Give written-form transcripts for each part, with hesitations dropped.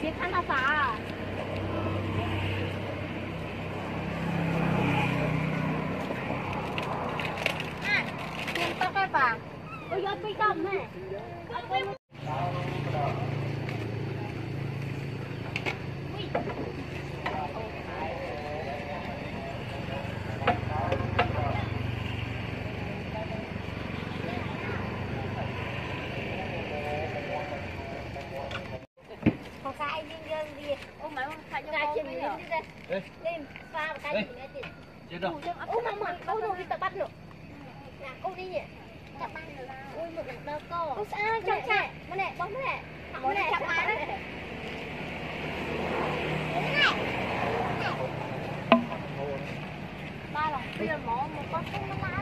别看他罚。 Pak, udah pegang nih. Pakai jinjil dia. Oh, mau pakai jinjil dia. Lim, pakai jinjil dia. Jadang. Oh, mama, kau dong kita bắt nữa. Nah, kau ni ya. Ui mực đau cô. Ôi sao chặt chặt. Mày này bóng này. Mày này chặt má này. Ba là kia mỏ một con không nó má.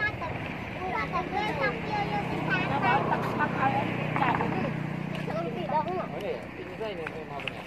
Nó tập. Nó tập lên xong kia vô sinh sản. Nó bắt bắt bắt ở đây. Chạy đi. Nó bị đau không ạ? Cái này này mà bên này.